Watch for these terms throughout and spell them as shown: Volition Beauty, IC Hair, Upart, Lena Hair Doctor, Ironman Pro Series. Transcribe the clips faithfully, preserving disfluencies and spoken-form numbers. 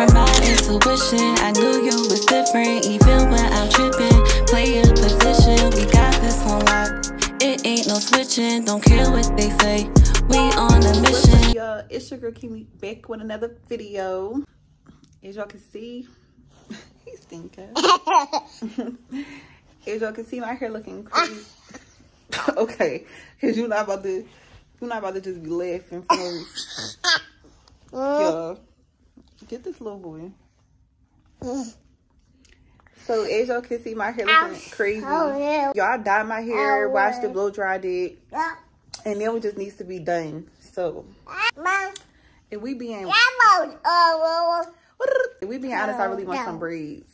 From my intuition, I knew you was different. Even when I'm tripping, play your position. We got this on lock. It ain't no switching. Don't care what they say. We on a mission. What's up, y'all? It's your girl Kimi back with another video. As y'all can see, he's stinking. As y'all can see, my hair looking crazy. Okay, cause you not about to, you not about to just be laughing for me. Y'all, get this little boy. So as y'all can see, my hair looking crazy. Y'all, dyed my hair, washed it, blow dried it, and then it just needs to be done. So, if we being, if we being honest, I really want some braids.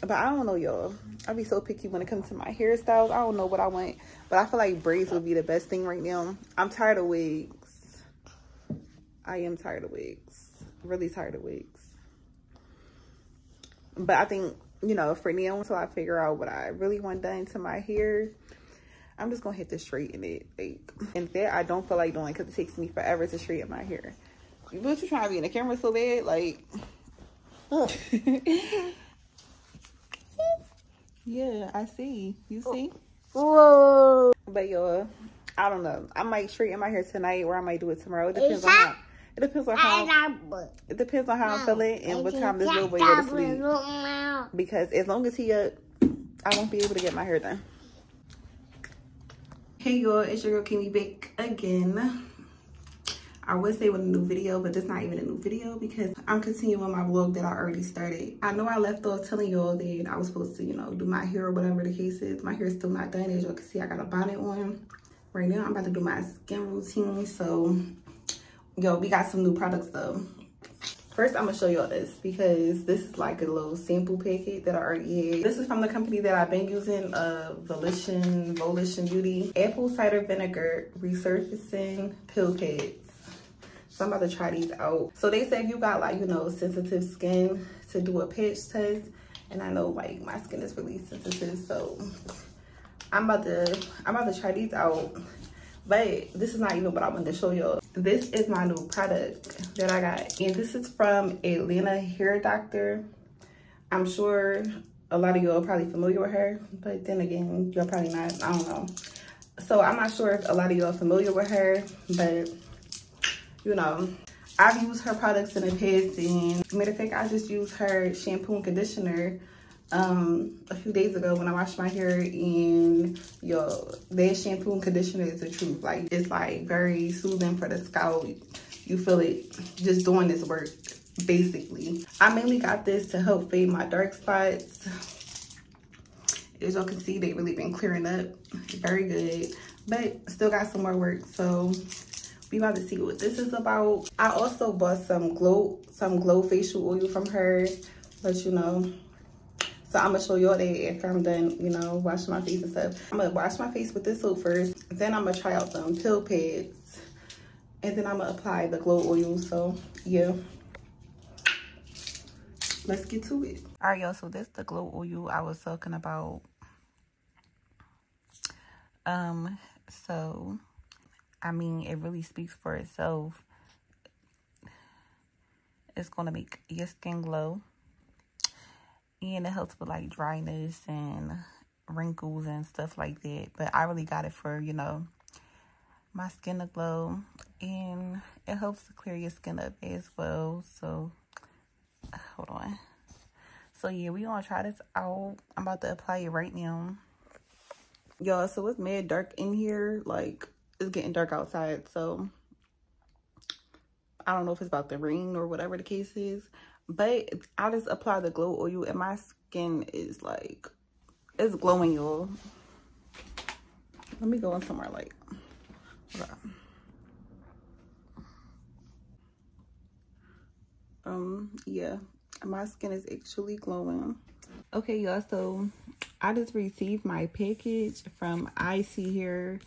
But I don't know, y'all. I be so picky when it comes to my hairstyles. I don't know what I want. But I feel like braids would be the best thing right now. I'm tired of wigs. I am tired of wigs. Really tired of wigs. But I think, you know, for now, until I figure out what I really want done to my hair, I'm just going to hit the straighten it. Like, and that I don't feel like doing because it takes me forever to straighten my hair. But you trying to be in the camera so bad? Like... Yeah, I see. You see? Whoa. But y'all, I don't know. I might straighten my hair tonight or I might do it tomorrow. It depends on how it depends on how it depends on how I'm feeling and what time this little boy goes to sleep. Because as long as he up, I won't be able to get my hair done. Hey y'all, it's your girl Kimi back again. I would say with a new video, but that's not even a new video because I'm continuing my vlog that I already started. I know I left off telling y'all that I was supposed to, you know, do my hair or whatever the case is. My hair is still not done. As y'all can see, I got a bonnet on. Right now, I'm about to do my skin routine. So, yo, we got some new products though. First, I'm going to show y'all this because this is like a little sample packet that I already had. This is from the company that I've been using, uh, Volition, Volition Beauty. Apple Cider Vinegar Resurfacing Peel Pads. So I'm about to try these out. So they say if you got like, you know, sensitive skin to do a patch test. And I know like my skin is really sensitive. So I'm about to, I'm about to try these out. But this is not even what I wanted to show y'all. This is my new product that I got. And this is from Lena Hair Doctor. I'm sure a lot of y'all are probably familiar with her. But then again, y'all probably not. I don't know. So I'm not sure if a lot of y'all are familiar with her. But... you know, I've used her products in the past, and matter of fact, I just used her shampoo and conditioner um, a few days ago when I washed my hair, and yo, their shampoo and conditioner is the truth. Like, it's like very soothing for the scalp. You feel it just doing this work, basically. I mainly got this to help fade my dark spots. As y'all can see, they really been clearing up very good, but still got some more work, so... we about to see what this is about. I also bought some glow, some glow facial oil from her, but you know. So I'm gonna show y'all that after I'm done, you know, washing my face and stuff. I'm gonna wash my face with this soap first, then I'm gonna try out some peel pads, and then I'm gonna apply the glow oil. So yeah, let's get to it. All right, y'all. So this is the glow oil I was talking about. Um, so. I mean, it really speaks for itself. It's going to make your skin glow. And it helps with, like, dryness and wrinkles and stuff like that. But I really got it for, you know, my skin to glow. And it helps to clear your skin up as well. So, hold on. So, yeah, we're going to try this out. I'm about to apply it right now. Y'all, so it's mad dark in here. Like... it's getting dark outside, so I don't know if it's about the rain or whatever the case is, but I just apply the glow oil and my skin is like, it's glowing, y'all. Let me go in somewhere like, hold on. Um, yeah, my skin is actually glowing. Okay, y'all, so I just received my package from I C Hair.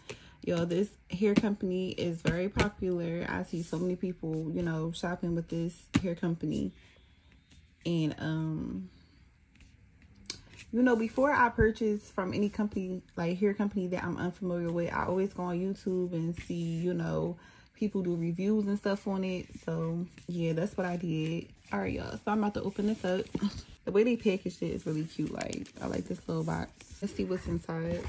Yo, this hair company is very popular. I see so many people, you know, shopping with this hair company. And, um, you know, before I purchase from any company, like hair company that I'm unfamiliar with, I always go on YouTube and see, you know, people do reviews and stuff on it. So yeah, that's what I did. All right, y'all, so I'm about to open this up. The way they package it is really cute. Like, I like this little box. Let's see what's inside.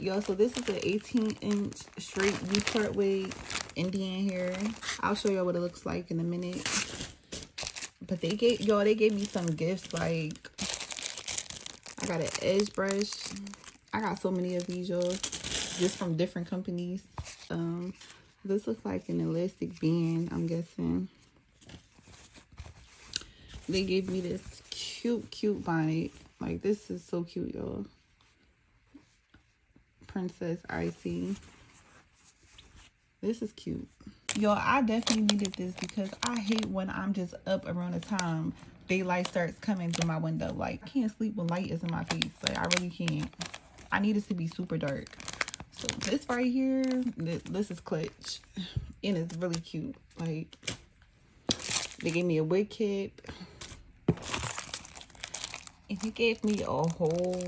Yo, so this is an eighteen inch straight U-part wig, Indian hair. I'll show y'all what it looks like in a minute. But they gave, y'all, they gave me some gifts. Like, I got an edge brush. I got so many of these, y'all, just from different companies. Um, this looks like an elastic band, I'm guessing. They gave me this cute, cute bonnet. Like, this is so cute, y'all. Princess I C. This is cute. Y'all, I definitely needed this because I hate when I'm just up around the time daylight starts coming through my window. Like, I can't sleep when light is in my face. Like, I really can't. I need it to be super dark. So this right here, this, this is clutch. And it's really cute. Like, they gave me a wig cap. And they gave me a whole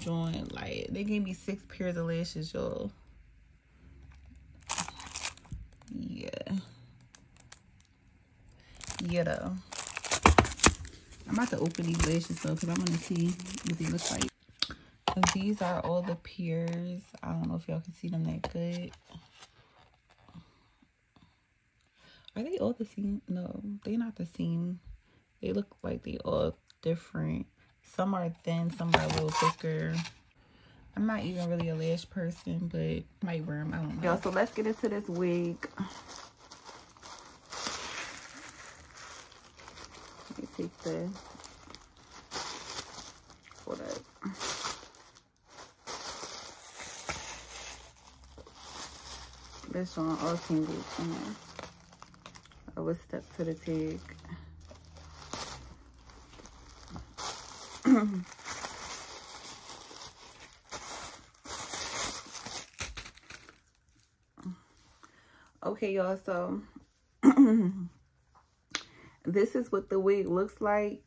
joint. Like, they gave me six pairs of lashes, y'all. Yeah. Yeah, though. I'm about to open these lashes, though, because I want to see what they look like. So these are all the pairs. I don't know if y'all can see them that good. Are they all the same? No, they're not the same. They look like they all different. Some are thin, some are a little thicker. I'm not even really a lash person, but might wear them. I don't know. Yo, so let's get into this wig. Let me take the... Hold up. This one all tingles. I will step to the tag. Okay, y'all, so this is what the wig looks like.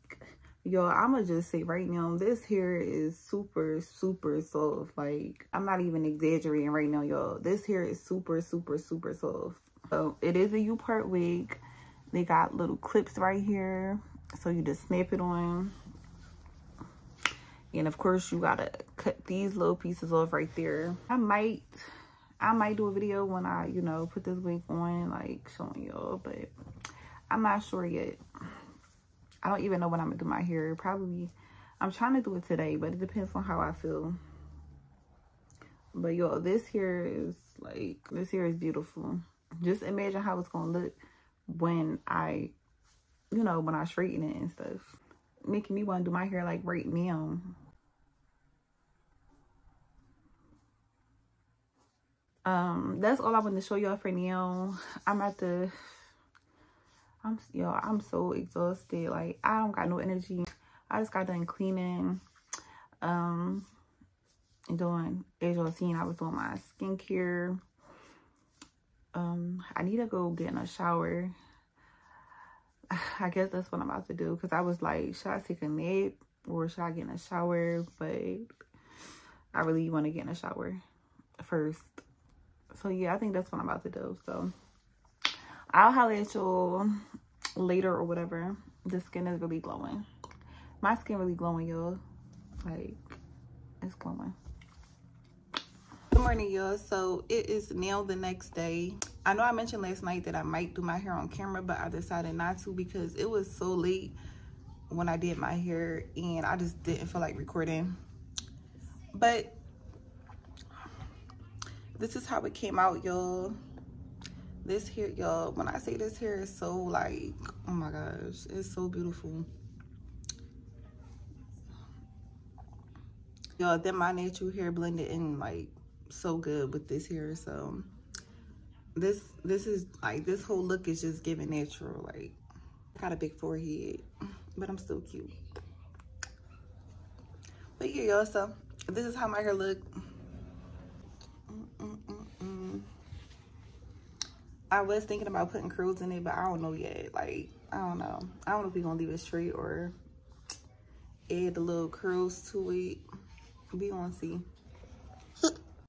Y'all, I'ma just say right now, this hair is super, super soft. Like, I'm not even exaggerating right now, y'all. This hair is super, super, super soft. So it is a U-part wig. They got little clips right here, so you just snap it on. And of course, you gotta cut these little pieces off right there. I might, I might do a video when I, you know, put this wig on, like showing y'all, but I'm not sure yet. I don't even know when I'm gonna do my hair. Probably, I'm trying to do it today, but it depends on how I feel. But y'all, this hair is like, this hair is beautiful. Just imagine how it's gonna look when I, you know, when I straighten it and stuff. Making me want to do my hair like right now. Um, that's all I want to show y'all for now. I'm at the, I'm y'all. I'm so exhausted. Like, I don't got no energy. I just got done cleaning, um, and doing, as y'all seen, I was doing my skincare. Um, I need to go get in a shower. I guess that's what I'm about to do, because I was like, should I take a nap or should I get in a shower? But I really want to get in a shower first. So yeah, I think that's what I'm about to do. So I'll holler at y'all later or whatever. The skin is really glowing. My skin really glowing, y'all. Like, it's glowing. Good morning, y'all. So it is now the next day. I know I mentioned last night that I might do my hair on camera, but I decided not to because it was so late when I did my hair and I just didn't feel like recording. But this is how it came out, y'all. This hair, y'all, when I say this hair is so, like, oh my gosh, it's so beautiful. Y'all, then my natural hair blended in, like, so good with this hair, so... This this is like, this whole look is just giving natural. Like, I got a big forehead, but I'm still cute. But yeah, y'all, so this is how my hair look. Mm -mm -mm -mm. I was thinking about putting curls in it, but I don't know yet. Like, I don't know. I don't know if we're gonna leave it straight or add the little curls to it. be on C.